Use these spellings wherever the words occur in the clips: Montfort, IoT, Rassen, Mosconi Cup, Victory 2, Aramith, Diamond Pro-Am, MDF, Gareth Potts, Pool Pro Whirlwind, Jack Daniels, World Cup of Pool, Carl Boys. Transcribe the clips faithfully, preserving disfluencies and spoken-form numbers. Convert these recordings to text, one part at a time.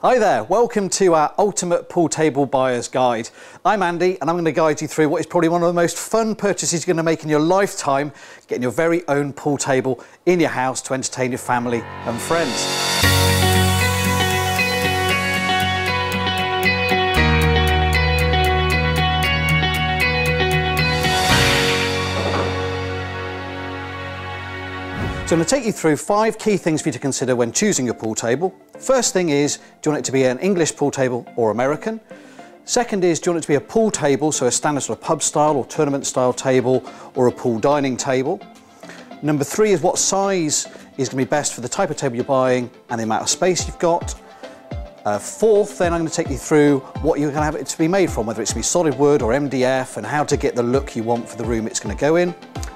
Hi there, welcome to our Ultimate Pool Table Buyer's Guide. I'm Andy and I'm going to guide you through what is probably one of the most fun purchases you're going to make in your lifetime, getting your very own pool table in your house to entertain your family and friends. So I'm going to take you through five key things for you to consider when choosing your pool table. First thing is, do you want it to be an English pool table or American? Second is, do you want it to be a pool table, so a standard sort of pub style or tournament style table or a pool dining table? Number three is what size is going to be best for the type of table you're buying and the amount of space you've got. Uh, fourth, then I'm going to take you through what you're going to have it to be made from, whether it's going to be solid wood or M D F and how to get the look you want for the room it's going to go in.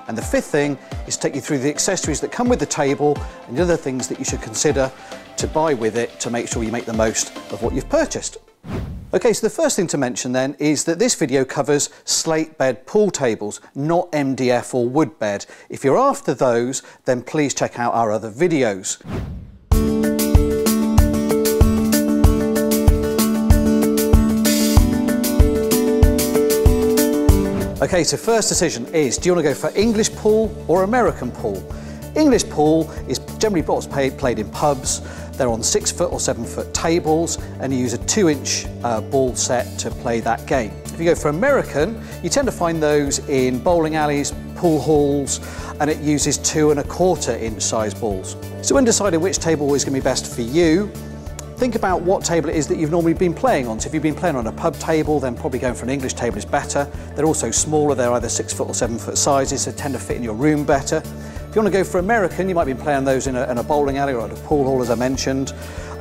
And the fifth thing is take you through the accessories that come with the table and the other things that you should consider to buy with it to make sure you make the most of what you've purchased. Okay, so the first thing to mention then is that this video covers slate bed pool tables, not M D F or wood bed. If you're after those, then please check out our other videos. Okay, so first decision is, do you want to go for English pool or American pool? English pool is generally what's played in pubs. They're on six foot or seven foot tables and you use a two inch uh, ball set to play that game. If you go for American, you tend to find those in bowling alleys, pool halls, and it uses two and a quarter inch size balls. So when deciding which table is going to be best for you, think about what table it is that you've normally been playing on. So if you've been playing on a pub table, then probably going for an English table is better. They're also smaller, they're either six foot or seven foot sizes, so tend to fit in your room better. If you want to go for American, you might be playing those in a, in a bowling alley or at a pool hall, as I mentioned.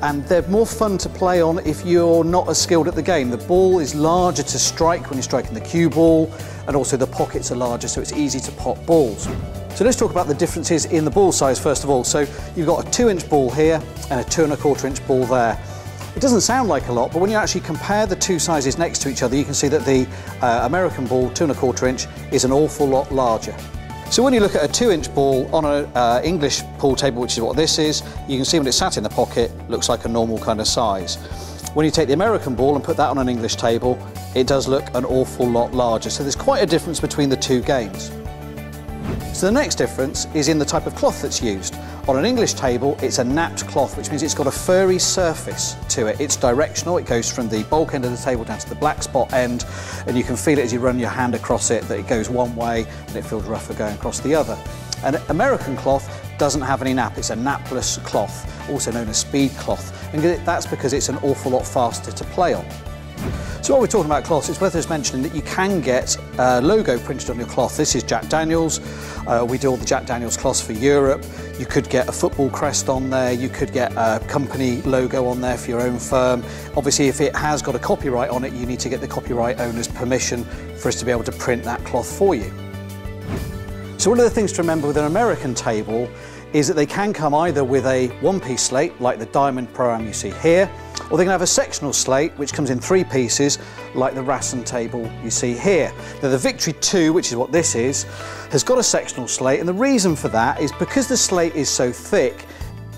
And they're more fun to play on if you're not as skilled at the game. The ball is larger to strike when you're striking the cue ball, and also the pockets are larger, so it's easy to pop balls. So let's talk about the differences in the ball size first of all. So you've got a two inch ball here and a two and a quarter inch ball there. It doesn't sound like a lot, but when you actually compare the two sizes next to each other, you can see that the uh, American ball, two and a quarter inch, is an awful lot larger. So when you look at a two inch ball on an uh, English pool table, which is what this is, you can see when it's sat in the pocket, looks like a normal kind of size. When you take the American ball and put that on an English table, it does look an awful lot larger. So there's quite a difference between the two games. So the next difference is in the type of cloth that's used. On an English table, it's a napped cloth, which means it's got a furry surface to it. It's directional, it goes from the bulk end of the table down to the black spot end, and you can feel it as you run your hand across it, that it goes one way and it feels rougher going across the other. An American cloth doesn't have any nap, it's a napless cloth, also known as speed cloth, and that's because it's an awful lot faster to play on. So what we're talking about cloths, it's worth us mentioning that you can get a logo printed on your cloth. This is Jack Daniels. Uh, we do all the Jack Daniels cloths for Europe. You could get a football crest on there. You could get a company logo on there for your own firm. Obviously, if it has got a copyright on it, you need to get the copyright owner's permission for us to be able to print that cloth for you. So one of the things to remember with an American table is that they can come either with a one-piece slate, like the Diamond Pro-Am you see here, or they can have a sectional slate, which comes in three pieces, like the Rassen table you see here. Now the Victory two, which is what this is, has got a sectional slate, and the reason for that is because the slate is so thick,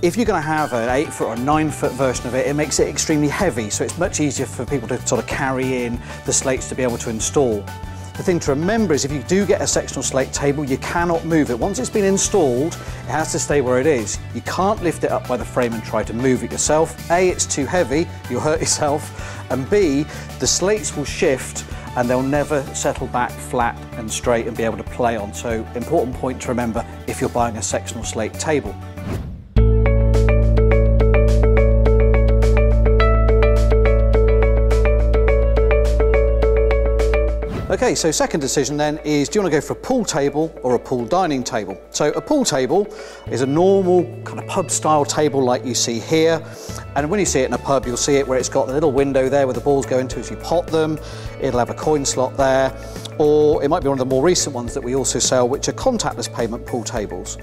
if you're going to have an eight foot or nine foot version of it, it makes it extremely heavy, so it's much easier for people to sort of carry in the slates to be able to install. The thing to remember is if you do get a sectional slate table, you cannot move it. Once it's been installed, it has to stay where it is. You can't lift it up by the frame and try to move it yourself. A, it's too heavy, you'll hurt yourself, and B, the slates will shift and they'll never settle back flat and straight and be able to play on. So, important point to remember if you're buying a sectional slate table. Okay, so second decision then is, do you want to go for a pool table or a pool dining table? So a pool table is a normal kind of pub style table like you see here. And when you see it in a pub, you'll see it where it's got the little window there where the balls go into as you pot them. It'll have a coin slot there, or it might be one of the more recent ones that we also sell, which are contactless payment pool tables.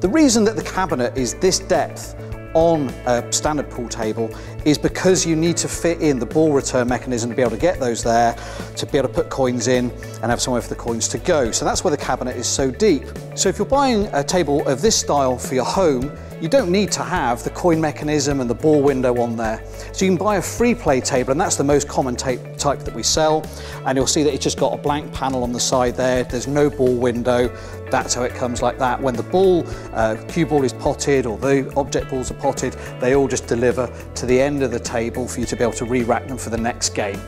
The reason that the cabinet is this depth on a standard pool table is because you need to fit in the ball return mechanism to be able to get those there, to be able to put coins in and have somewhere for the coins to go. So that's why the cabinet is so deep. So if you're buying a table of this style for your home, You don't need to have the coin mechanism and the ball window on there. So you can buy a free play table, and that's the most common tape type that we sell. And you'll see that it's just got a blank panel on the side there. There's no ball window. That's how it comes like that. When the ball, uh, cue ball is potted or the object balls are potted, they all just deliver to the end of the table for you to be able to re-rack them for the next game.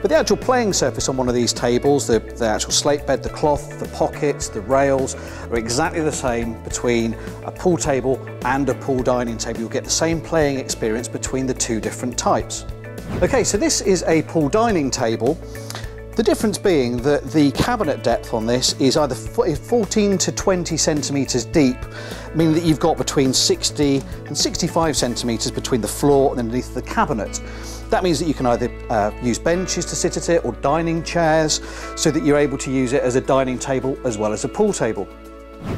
But the actual playing surface on one of these tables, the, the actual slate bed, the cloth, the pockets, the rails, are exactly the same between a pool table and a pool dining table. You'll get the same playing experience between the two different types. Okay, so this is a pool dining table. The difference being that the cabinet depth on this is either fourteen to twenty centimetres deep, meaning that you've got between sixty and sixty-five centimetres between the floor and underneath the cabinet. That means that you can either uh, use benches to sit at it or dining chairs, so that you're able to use it as a dining table as well as a pool table.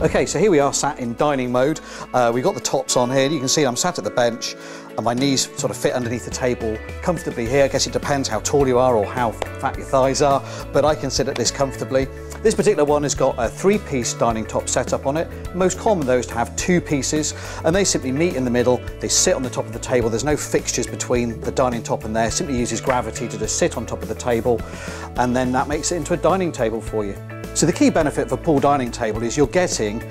Okay, so here we are sat in dining mode. Uh, we've got the tops on here. You can see I'm sat at the bench and my knees sort of fit underneath the table comfortably here. I guess it depends how tall you are or how fat your thighs are, but I can sit at this comfortably. This particular one has got a three-piece dining top setup on it. Most common though is to have two pieces, and they simply meet in the middle. They sit on the top of the table. There's no fixtures between the dining top and there. It simply uses gravity to just sit on top of the table, and then that makes it into a dining table for you. So the key benefit of a pool dining table is you're getting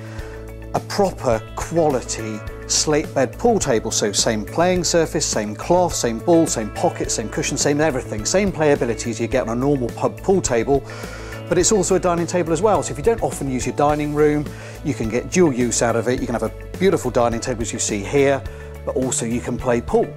a proper quality slate bed pool table. So same playing surface, same cloth, same ball, same pockets, same cushion, same everything, same playability as you get on a normal pub pool table, but it's also a dining table as well. So if you don't often use your dining room, you can get dual use out of it. You can have a beautiful dining table as you see here, but also you can play pool.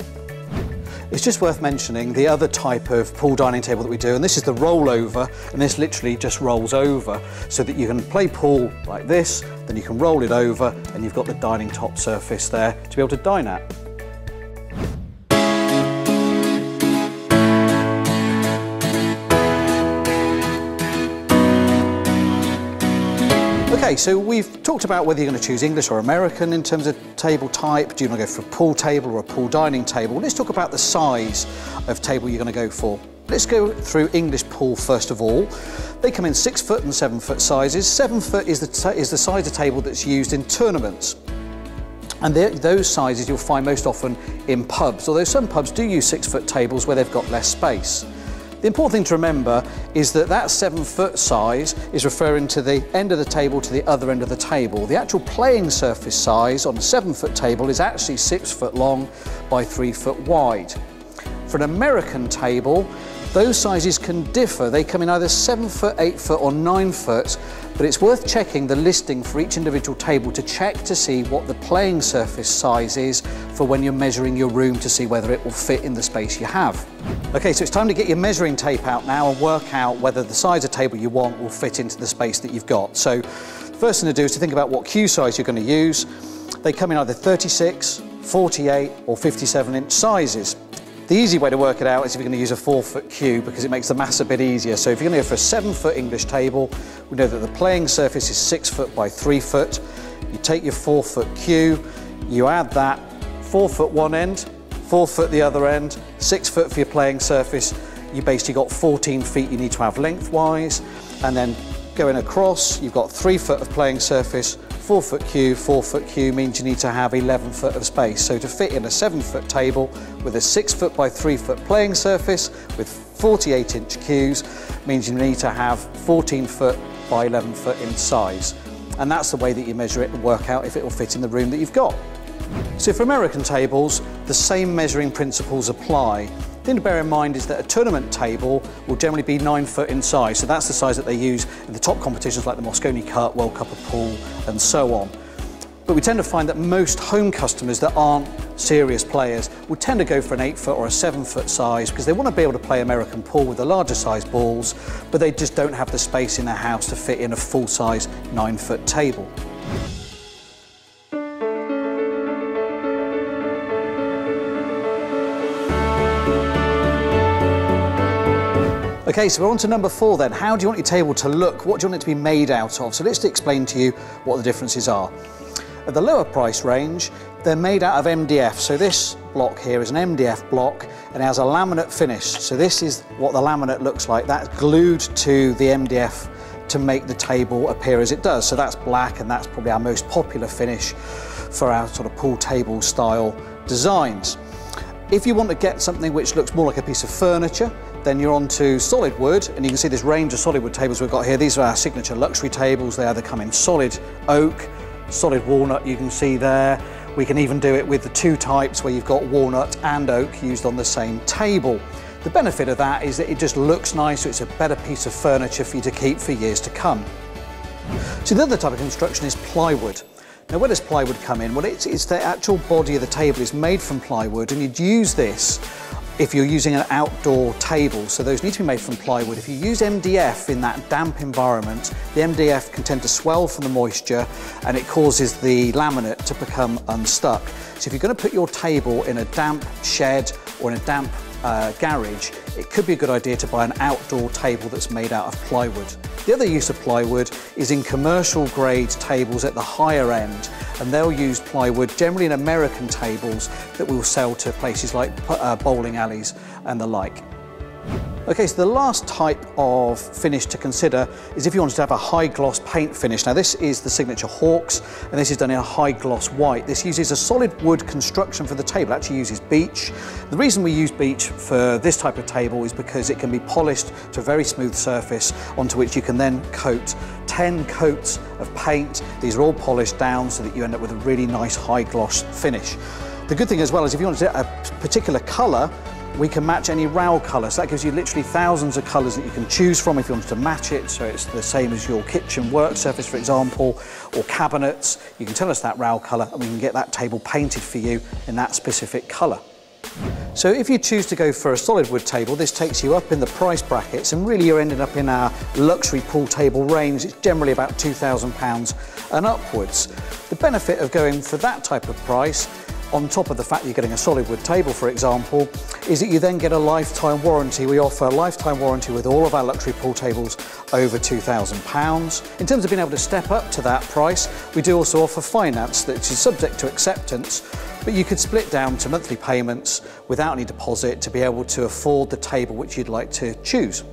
It's just worth mentioning the other type of pool dining table that we do, and this is the rollover, and this literally just rolls over so that you can play pool like this, then you can roll it over and you've got the dining top surface there to be able to dine at. Okay, so we've talked about whether you're going to choose English or American in terms of table type. Do you want to go for a pool table or a pool dining table? Let's talk about the size of table you're going to go for. Let's go through English pool first of all. They come in six foot and seven foot sizes. Seven foot is the, is the size of table that's used in tournaments. And those sizes you'll find most often in pubs, although some pubs do use six foot tables where they've got less space. The important thing to remember is that that seven foot size is referring to the end of the table to the other end of the table. The actual playing surface size on a seven foot table is actually six foot long by three foot wide. For an American table, those sizes can differ. They come in either seven foot, eight foot or nine foot, but it's worth checking the listing for each individual table to check to see what the playing surface size is for when you're measuring your room to see whether it will fit in the space you have. Okay, so it's time to get your measuring tape out now and work out whether the size of table you want will fit into the space that you've got. So first thing to do is to think about what cue size you're going to use. They come in either thirty-six, forty-eight or fifty-seven inch sizes. The easy way to work it out is if you're going to use a four foot cue, because it makes the maths a bit easier. So if you're going to go for a seven foot English table, we know that the playing surface is six foot by three foot. You take your four foot cue, you add that four foot one end, four foot the other end, six foot for your playing surface. You basically got fourteen feet you need to have lengthwise, and then going across, you've got three foot of playing surface. Four foot cue, four foot cue means you need to have eleven foot of space. So to fit in a seven foot table with a six foot by three foot playing surface with forty-eight inch cues means you need to have fourteen foot by eleven foot in size. And that's the way that you measure it and work out if it will fit in the room that you've got. So for American tables, the same measuring principles apply. The thing to bear in mind is that a tournament table will generally be nine foot in size, so that's the size that they use in the top competitions like the Mosconi Cup, World Cup of Pool and so on. But we tend to find that most home customers that aren't serious players will tend to go for an eight foot or a seven foot size because they want to be able to play American pool with the larger size balls, but they just don't have the space in their house to fit in a full size nine foot table. Okay, so we're on to number four then. How do you want your table to look? What do you want it to be made out of? So let's explain to you what the differences are. At the lower price range, they're made out of M D F. So this block here is an M D F block and it has a laminate finish. So this is what the laminate looks like. That's glued to the M D F to make the table appear as it does. So that's black, and that's probably our most popular finish for our sort of pool table style designs. If you want to get something which looks more like a piece of furniture, then you're onto solid wood, and you can see this range of solid wood tables we've got here. These are our signature luxury tables. They either come in solid oak, solid walnut, you can see there. We can even do it with the two types where you've got walnut and oak used on the same table. The benefit of that is that it just looks nice, so it's a better piece of furniture for you to keep for years to come. So the other type of construction is plywood. Now, where does plywood come in? Well, it's, it's the actual body of the table is made from plywood, and you'd use this if you're using an outdoor table, so those need to be made from plywood. If you use M D F in that damp environment, the M D F can tend to swell from the moisture, and it causes the laminate to become unstuck. So if you're going to put your table in a damp shed or in a damp Uh, garage, it could be a good idea to buy an outdoor table that's made out of plywood. The other use of plywood is in commercial grade tables at the higher end, and they'll use plywood generally in American tables that will sell to places like uh, bowling alleys and the like. Okay, so the last type of finish to consider is if you wanted to have a high gloss paint finish. Now, this is the signature Hawks, and this is done in a high gloss white. This uses a solid wood construction for the table. It actually uses beech. The reason we use beech for this type of table is because it can be polished to a very smooth surface onto which you can then coat ten coats of paint. These are all polished down so that you end up with a really nice high gloss finish. The good thing as well is if you wanted to get a particular colour, we can match any rail colour, so that gives you literally thousands of colours that you can choose from if you wanted to match it, so it's the same as your kitchen work surface, for example, or cabinets. You can tell us that rail colour and we can get that table painted for you in that specific colour. So if you choose to go for a solid wood table, this takes you up in the price brackets, and really you're ending up in our luxury pool table range. It's generally about two thousand pounds and upwards. The benefit of going for that type of price, on top of the fact that you're getting a solid wood table, for example, is that you then get a lifetime warranty. We offer a lifetime warranty with all of our luxury pool tables over two thousand pounds. In terms of being able to step up to that price, we do also offer finance that is subject to acceptance, but you could split down to monthly payments without any deposit to be able to afford the table which you'd like to choose.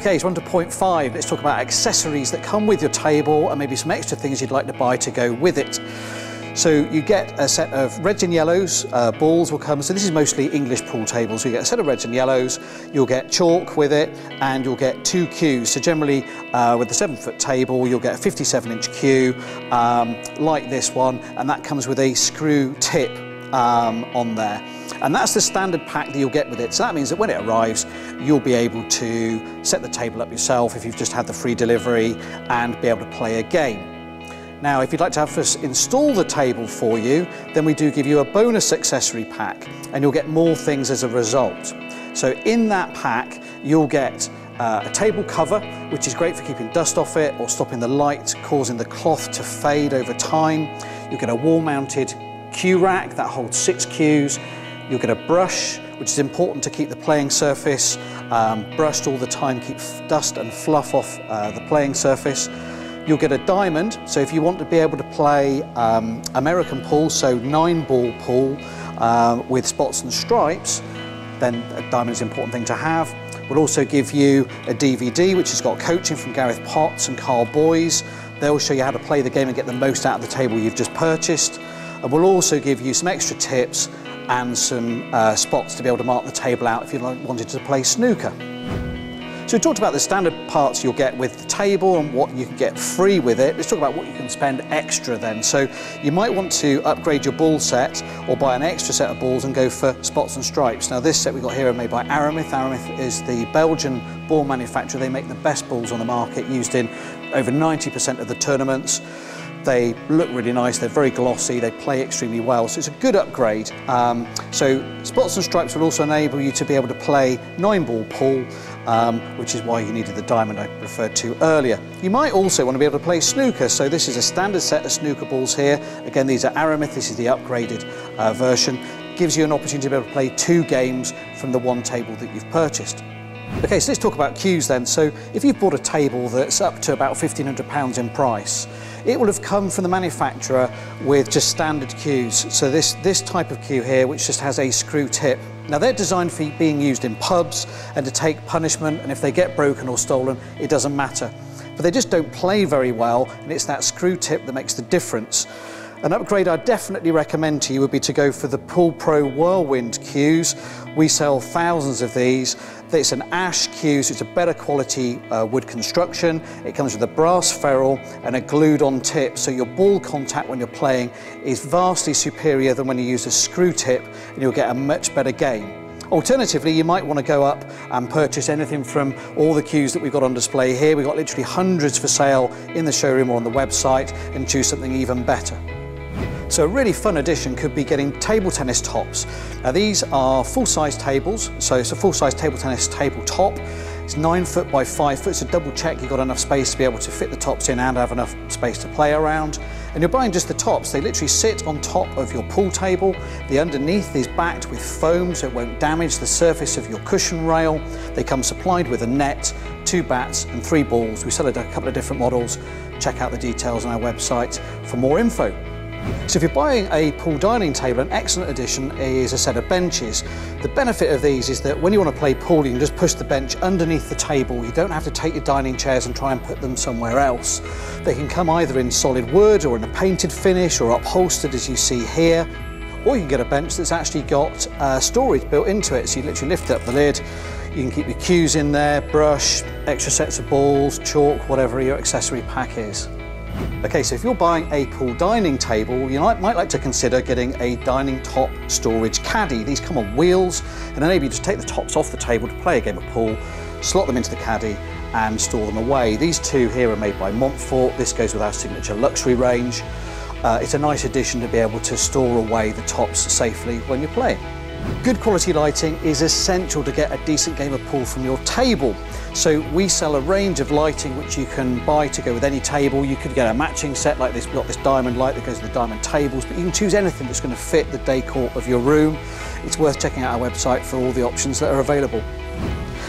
Okay, so on to point five, let's talk about accessories that come with your table and maybe some extra things you'd like to buy to go with it. So you get a set of reds and yellows, uh, balls will come, so this is mostly English pool tables. So you get a set of reds and yellows, you'll get chalk with it, and you'll get two cues. So generally uh, with the seven foot table, you'll get a fifty-seven inch cue um, like this one, and that comes with a screw tip um, on there. And that's the standard pack that you'll get with it. So that means that when it arrives, you'll be able to set the table up yourself if you've just had the free delivery and be able to play a game. Now, if you'd like to have us install the table for you, then we do give you a bonus accessory pack, and you'll get more things as a result. So in that pack, you'll get Uh, a table cover, which is great for keeping dust off it or stopping the light causing the cloth to fade over time. You get a wall-mounted cue rack that holds six cues. You'll get a brush, which is important to keep the playing surface um, brushed all the time, keep dust and fluff off uh, the playing surface. You'll get a diamond, so if you want to be able to play um, American pool, so nine ball pool uh, with spots and stripes, then a diamond is an important thing to have. We'll also give you a D V D which has got coaching from Gareth Potts and Carl Boys. They'll show you how to play the game and get the most out of the table you've just purchased. And we'll also give you some extra tips and some uh, spots to be able to mark the table out if you wanted to play snooker. So we talked about the standard parts you'll get with the table and what you can get free with it. Let's talk about what you can spend extra then. So you might want to upgrade your ball set or buy an extra set of balls and go for spots and stripes. Now, this set we've got here are made by Aramith. Aramith is the Belgian ball manufacturer. They make the best balls on the market, used in over ninety percent of the tournaments. They look really nice, they're very glossy, they play extremely well, so it's a good upgrade. Um, so spots and stripes will also enable you to be able to play nine ball pool, um, which is why you needed the diamond I referred to earlier. You might also want to be able to play snooker, so this is a standard set of snooker balls here. Again, these are Aramith, this is the upgraded uh, version. Gives you an opportunity to be able to play two games from the one table that you've purchased. Okay, so let's talk about cues then. So if you've bought a table that's up to about fifteen hundred pounds in price, It will have come from the manufacturer with just standard queues. So this, this type of queue here, which just has a screw tip. Now they're designed for being used in pubs and to take punishment, and if they get broken or stolen, it doesn't matter. But they just don't play very well, and it's that screw tip that makes the difference. An upgrade I'd definitely recommend to you would be to go for the Pool Pro Whirlwind queues. We sell thousands of these. It's an ash queue, so it's a better quality uh, wood construction. It comes with a brass ferrule and a glued-on tip, so your ball contact when you're playing is vastly superior than when you use a screw tip, and you'll get a much better game. Alternatively, you might want to go up and purchase anything from all the cues that we've got on display here. We've got literally hundreds for sale in the showroom or on the website, and choose something even better. So a really fun addition could be getting table tennis tops. Now these are full-size tables, so it's a full-size table tennis table top. It's nine foot by five foot, so double check you've got enough space to be able to fit the tops in and have enough space to play around. And you're buying just the tops. They literally sit on top of your pool table. The underneath is backed with foam so it won't damage the surface of your cushion rail. They come supplied with a net, two bats and three balls. We sell a couple of different models. Check out the details on our website for more info. So if you're buying a pool dining table, an excellent addition is a set of benches. The benefit of these is that when you want to play pool, you can just push the bench underneath the table. You don't have to take your dining chairs and try and put them somewhere else. They can come either in solid wood or in a painted finish or upholstered as you see here. Or you can get a bench that's actually got uh, storage built into it. So you literally lift up the lid, you can keep your cues in there, brush, extra sets of balls, chalk, whatever your accessory pack is. Okay, so if you're buying a pool dining table, you might like to consider getting a dining top storage caddy. These come on wheels and enable you to take the tops off the table to play a game of pool, slot them into the caddy and store them away. These two here are made by Montfort. This goes with our signature luxury range. Uh, it's a nice addition to be able to store away the tops safely when you're playing. Good quality lighting is essential to get a decent game of pool from your table. So we sell a range of lighting which you can buy to go with any table. You could get a matching set like this. We've got this diamond light that goes with the diamond tables, but you can choose anything that's going to fit the decor of your room. It's worth checking out our website for all the options that are available.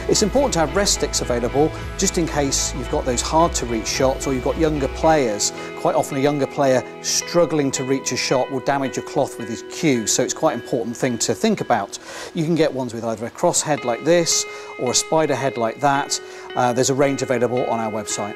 It's important to have rest sticks available just in case you've got those hard to reach shots or you've got younger players. Quite often a younger player struggling to reach a shot will damage your cloth with his cue, so it's quite an important thing to think about. You can get ones with either a cross head like this or a spider head like that. Uh, there's a range available on our website.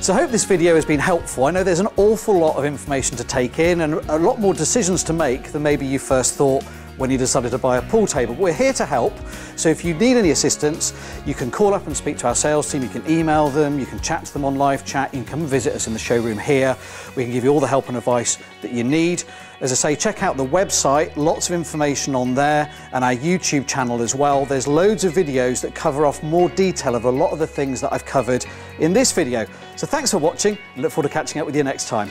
So I hope this video has been helpful. I know there's an awful lot of information to take in and a lot more decisions to make than maybe you first thought when you decided to buy a pool table. We're here to help, so if you need any assistance, you can call up and speak to our sales team, you can email them, you can chat to them on live chat, you can come visit us in the showroom here. We can give you all the help and advice that you need. As I say, check out the website, lots of information on there, and our YouTube channel as well. There's loads of videos that cover off more detail of a lot of the things that I've covered in this video. So thanks for watching, and look forward to catching up with you next time.